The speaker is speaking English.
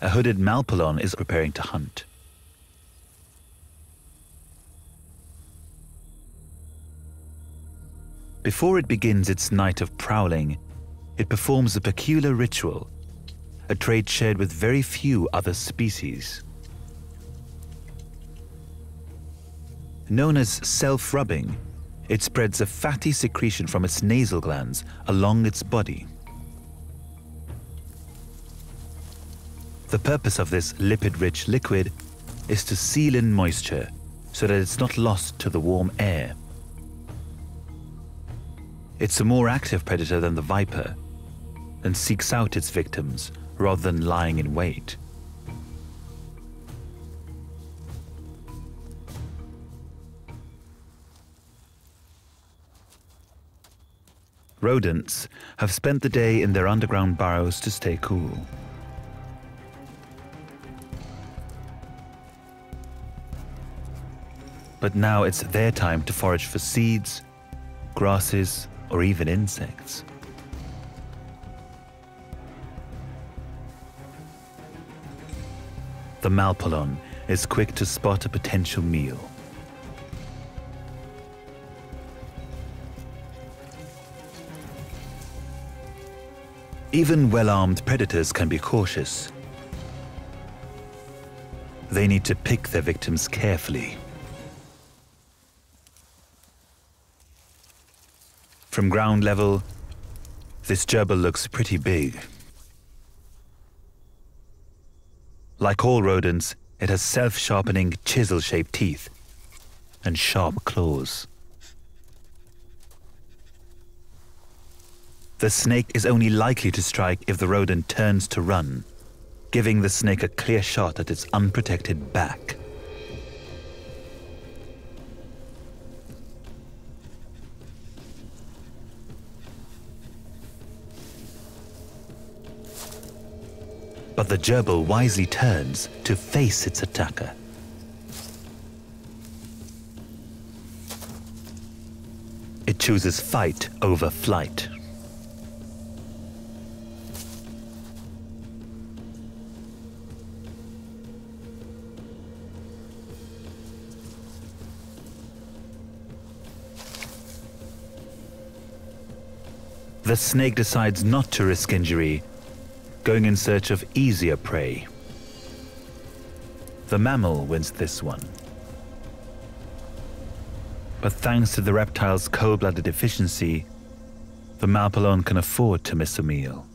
A hooded malpolon is preparing to hunt. Before it begins its night of prowling, it performs a peculiar ritual, a trait shared with very few other species. Known as self-rubbing, it spreads a fatty secretion from its nasal glands along its body. The purpose of this lipid-rich liquid is to seal in moisture so that it's not lost to the warm air. It's a more active predator than the viper and seeks out its victims rather than lying in wait. Rodents have spent the day in their underground burrows to stay cool. But now it's their time to forage for seeds, grasses, or even insects. The malpolon is quick to spot a potential meal. Even well-armed predators can be cautious. They need to pick their victims carefully. From ground level, this gerbil looks pretty big. Like all rodents, it has self-sharpening, chisel-shaped teeth and sharp claws. The snake is only likely to strike if the rodent turns to run, giving the snake a clear shot at its unprotected back. But the gerbil wisely turns to face its attacker. It chooses fight over flight. The snake decides not to risk injury, going in search of easier prey. The mammal wins this one. But thanks to the reptile's cold-blooded efficiency, the malpolon can afford to miss a meal.